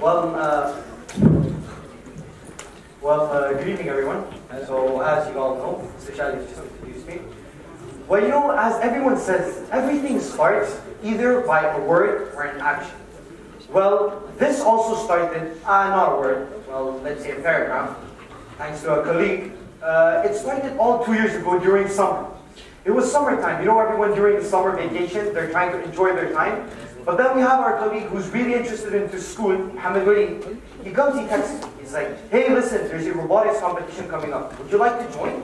Well, good evening, everyone. So, as you all know, Mr. Shadi just introduced me. Well, you know, as everyone says, everything starts either by a word or an action. Well, this also started, not a word, well, let's say a paragraph, thanks to a colleague. It started all 2 years ago during summer. It was summertime. You know, everyone during the summer vacation, they're trying to enjoy their time. But then we have our colleague who's really interested into school, Hamid Waleed. He comes, he texts me. He's like, hey, listen, there's a robotics competition coming up. Would you like to join?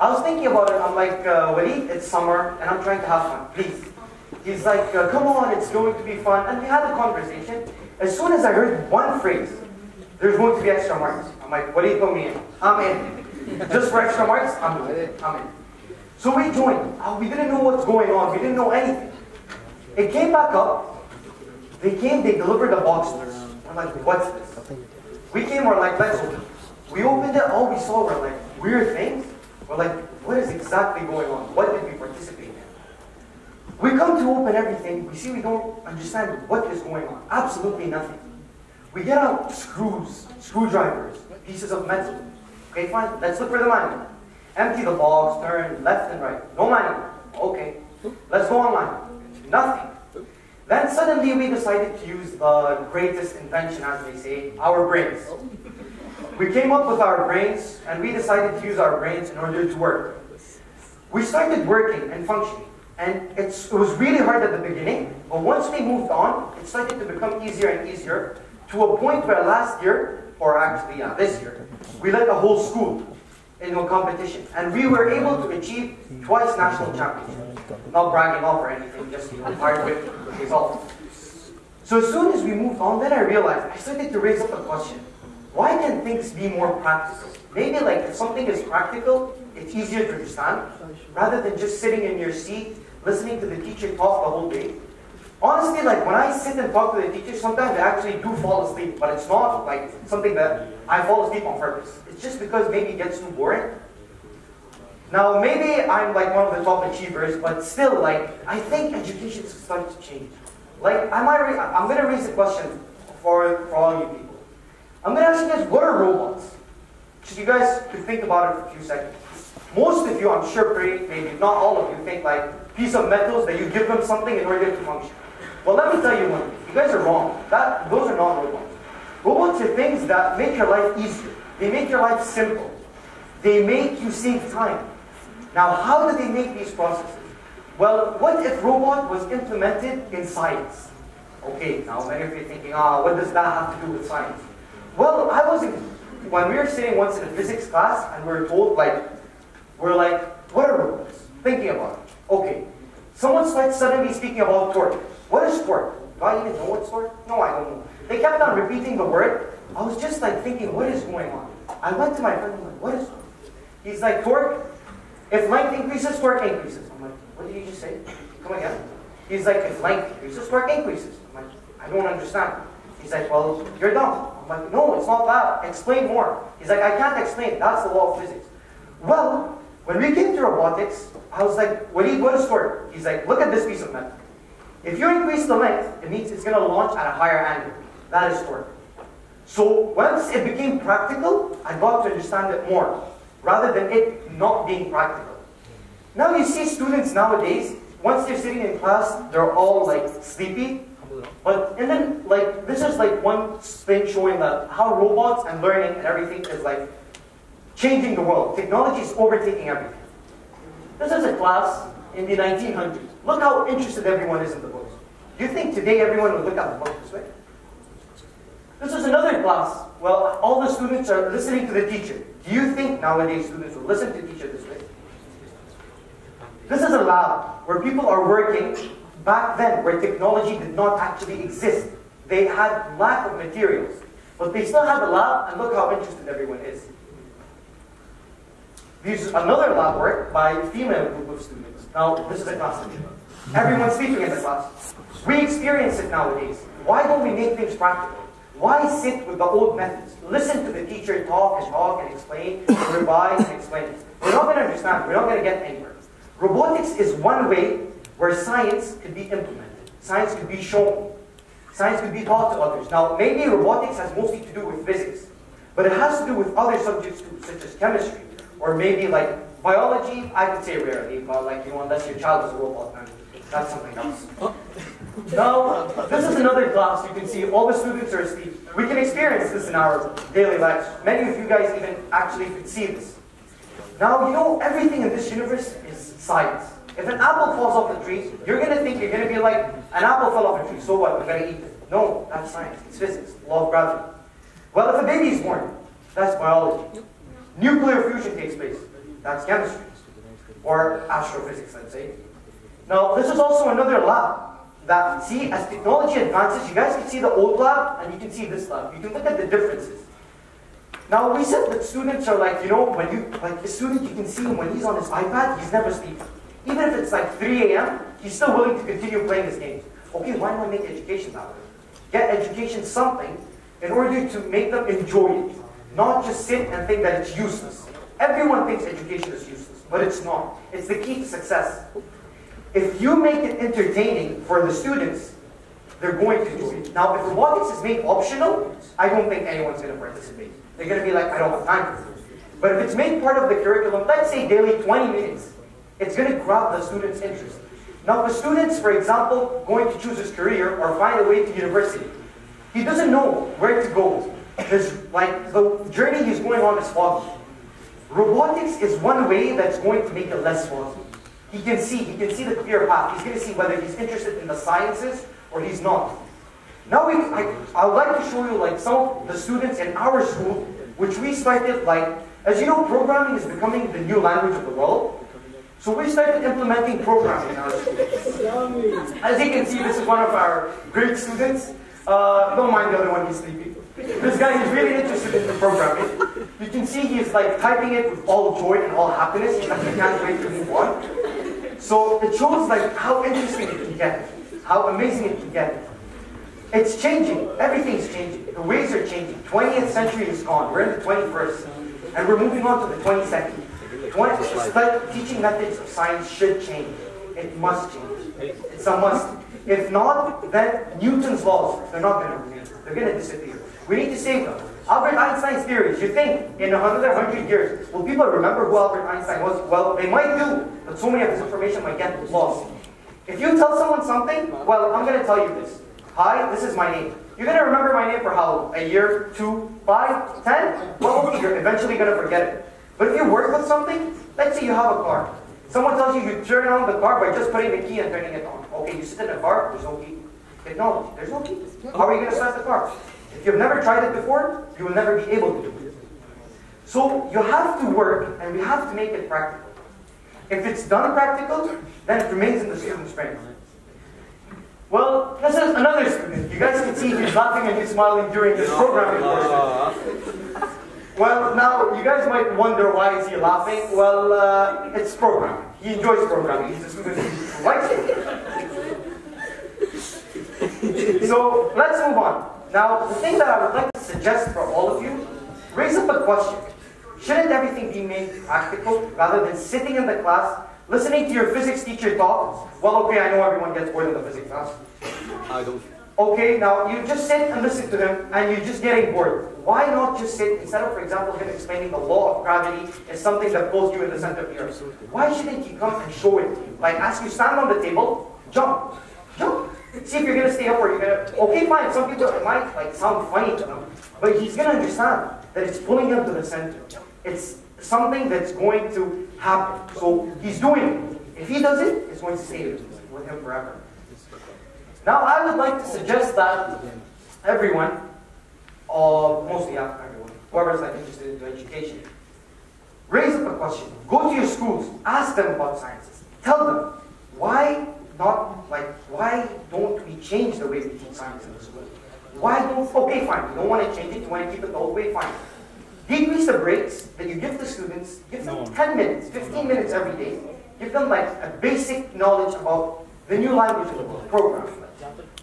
I was thinking about it. I'm like, Waleed, it's summer, and I'm trying to have fun. Please. He's like, come on, it's going to be fun. And we had a conversation. As soon as I heard one phrase, there's going to be extra marks. I'm like, Waleed, put me in. I'm in. Just for extra marks, I'm in. I'm in. So we joined. We didn't know what's going on. We didn't know anything. It came back up. They came, they delivered a box to us. I'm like, what's this? We came, we're like, let's open it. We opened it, all we saw were like weird things. We're like, what is exactly going on? What did we participate in? We come to open everything, we see we don't understand what is going on. Absolutely nothing. We get out screws, screwdrivers, pieces of metal. Okay, fine, let's look for the manual. Empty the box, turn left and right. No manual. Okay, let's go online. Nothing. Then suddenly we decided to use the greatest invention, as they say, our brains. We came up with our brains, and we decided to use our brains in order to work. We started working and functioning. And it was really hard at the beginning, but once we moved on, it started to become easier and easier, to a point where last year, or actually this year, we led the whole school in a competition. And we were able to achieve twice national championships. Not bragging up or anything, just hard with results. So as soon as we moved on, then I realized, I started to raise up a question. Why can things be more practical? Maybe like if something is practical, it's easier to understand, rather than just sitting in your seat, listening to the teacher talk the whole day. Honestly, like when I sit and talk to the teacher, sometimes I actually do fall asleep, but it's not like something that I fall asleep on purpose. It's just because maybe it gets too boring. Now, maybe I'm like one of the top achievers, but still, like, I think education is starting to change. Like, I'm going to raise a question for all you people. I'm going to ask you guys, what are robots? So you guys could think about it for a few seconds. Most of you, I'm sure, maybe not all of you, think like piece of metals that you give them something in order to function. Well, let me tell you one thing. You guys are wrong. Those are not robots. Robots are things that make your life easier. They make your life simple. They make you save time. Now, how do they make these processes? Well, what if robot was implemented in science? Okay, now many of you are thinking, what does that have to do with science? Well, when we were sitting once in a physics class and we were told, like, what are robots? Thinking about it. Okay. Someone starts suddenly speaking about torque. What is torque? Do I even know what's torque? No, I don't know. They kept on repeating the word. I was just like thinking, what is going on? I went to my friend and I'm like, what is torque? He's like, torque, if length increases, torque increases. I'm like, what did you just say? Come again. He's like, if length increases, torque increases. I'm like, I don't understand. He's like, well, you're dumb. I'm like, no, it's not that. Explain more. He's like, I can't explain. That's the law of physics. Well, when we came to robotics, I was like, Waleed, what is torque? He's like, look at this piece of metal. If you increase the length, it means it's going to launch at a higher angle. That is torque. So once it became practical, I got to understand it more, rather than it not being practical. Now you see students nowadays, once they're sitting in class, they're all like sleepy. This is like one thing showing that how robots and learning and everything is like changing the world. Technology is overtaking everything. This is a class in the 1900s. Look how interested everyone is in the books. Do you think today everyone would look at the book this way? This is another class. Well, all the students are listening to the teacher. Do you think nowadays students will listen to the teacher this way? This is a lab where people are working back then where technology did not actually exist. They had lack of materials. But they still had the lab, and look how interested everyone is. There's another lab work by a female group of students. Now, this is a class. Everyone's speaking in the class. We experience it nowadays. Why don't we make things practical? Why sit with the old methods? Listen to the teacher talk and explain, revise and explain. We're not going to understand. We're not going to get anywhere. Robotics is one way where science could be implemented. Science could be shown. Science could be taught to others. Now, mainly robotics has mostly to do with physics, but it has to do with other subjects too, such as chemistry, or maybe like biology. I could say rarely, but like, you know, unless your child is a robot, man, that's something else. Now, this is another class. You can see all the students are asleep. We can experience this in our daily lives. Many of you guys even actually could see this. Now, you know, everything in this universe is science. If an apple falls off the tree, you're going to think, you're going to be like, an apple fell off a tree, so what, we're going to eat it. No, that's science. It's physics, law of gravity. Well, if a baby is born, that's biology. Nuclear fusion takes place. That's chemistry. Or astrophysics, let's say. Now, this is also another lab that, see, as technology advances, you guys can see the old lab, and you can see this lab. You can look at the differences. Now, we said that students are like, you know, when you, like a student, you can see him when he's on his iPad, he's never sleeping. Even if it's like 3 a.m., he's still willing to continue playing his games. Okay, why not make education that way? Get education something in order to make them enjoy it, not just sit and think that it's useless. Everyone thinks education is useless, but it's not. It's the key to success. If you make it entertaining for the students, they're going to do it. Now, if robotics is made optional, I don't think anyone's going to participate. They're going to be like, I don't have time for this. But if it's made part of the curriculum, let's say daily 20 minutes, it's going to grab the students' interest. Now, if a student's, for example, going to choose his career or find a way to university, he doesn't know where to go. Like, the journey he's going on is foggy. Robotics is one way that's going to make it less foggy. He can see the clear path. He's going to see whether he's interested in the sciences or he's not. Now, I would like to show you like some of the students in our school, which we started like, as you know, programming is becoming the new language of the world. So we started implementing programming in our school. As you can see, this is one of our great students. Don't mind the other one, he's sleeping. This guy is really interested in the programming. You can see he's like typing it with all joy and all happiness, and he can't wait to move on. So it shows like how interesting it can get, how amazing it can get. It's changing. Everything's changing. The ways are changing. 20th century is gone. We're in the 21st. And we're moving on to the 22nd. Teaching methods of science should change. It must change. It's a must. If not, then Newton's laws, they're not going to remain. They're going to disappear. We need to save them. Albert Einstein's theories, you think in another 100 years, will people remember who Albert Einstein was? Well, they might do, but so many of this information might get lost. If you tell someone something, well, I'm going to tell you this. Hi, this is my name. You're going to remember my name for how long? A year, 2, 5, 10? Well, you're eventually going to forget it. But if you work with something, let's say you have a car. Someone tells you you turn on the car by just putting the key and turning it on. Okay, you sit in a car, there's no key. Technology, there's no key. How are you going to start the car? If you've never tried it before, you will never be able to do it. So you have to work, and we have to make it practical. If it's done practical, then it remains in the student's brain. Well, this is another student. You guys can see he's laughing and he's smiling during this programming portion. Well, now, you guys might wonder why is he laughing. Well, it's programming. He enjoys programming. He's a student who likes it. So, let's move on. Now, the thing that I would like to suggest for all of you, raise up a question. Shouldn't everything be made practical rather than sitting in the class listening to your physics teacher talk? Well, okay, I know everyone gets bored in the physics class. I don't. Okay, now you just sit and listen to him, and you're just getting bored. Why not just sit, instead of, for example, him explaining the law of gravity is something that pulls you in the center of the earth? Why shouldn't he come and show it to you? Like, ask you, stand on the table, jump, jump. See if you're going to stay up or you're going to... Okay, fine, some people, it might like sound funny to them, but he's going to understand that it's pulling him to the center. It's something that's going to happen. So he's doing it. If he does it, it's going to stay with him forever. Now I would like to suggest that everyone, mostly everyone, whoever's like interested in education, raise up a question. Go to your schools, ask them about sciences. Tell them why don't we change the way we teach science in the school? Why don't okay fine, you don't want to change it, you want to keep it the old way, fine. Decrease the breaks that you give the students. Give them 10 minutes, 15 minutes every day. Give them like a basic knowledge about the new language of the world, programming.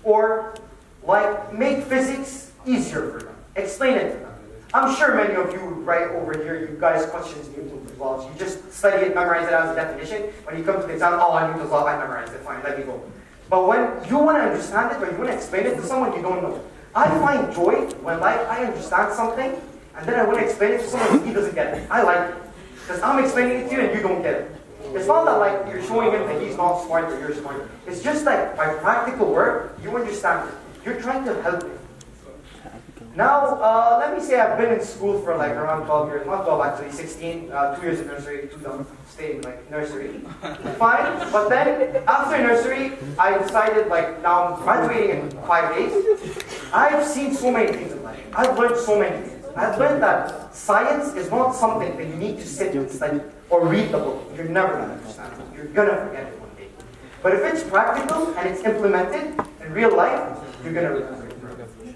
Or like make physics easier for them. Explain it to them. I'm sure many of you right over here, you guys question Newton's laws. You just study it, memorize it as a definition. When you come to the exam, oh, Newton's law, I memorized it. Fine, let me go. But when you want to understand it or you want to explain it to someone you don't know, I find joy when I understand something and then I want to explain it to someone who doesn't get it. I like it. Because I'm explaining it to you and you don't get it. It's not that like you're showing him that he's not smart or you're smart. It's just like by practical work, you understand it. You're trying to help him. Now, let me say I've been in school for like around 12 years, not 12 actually, 16, 2 years in nursery, 2 years staying like nursery. Fine, but then after nursery, I decided like now I'm graduating in 5 days. I've seen so many things in life. I've learned so many things. I've learned that science is not something that you need to sit and study or read the book. You're never going to understand it. You're going to forget it one day. But if it's practical and it's implemented in real life, you're going to remember it.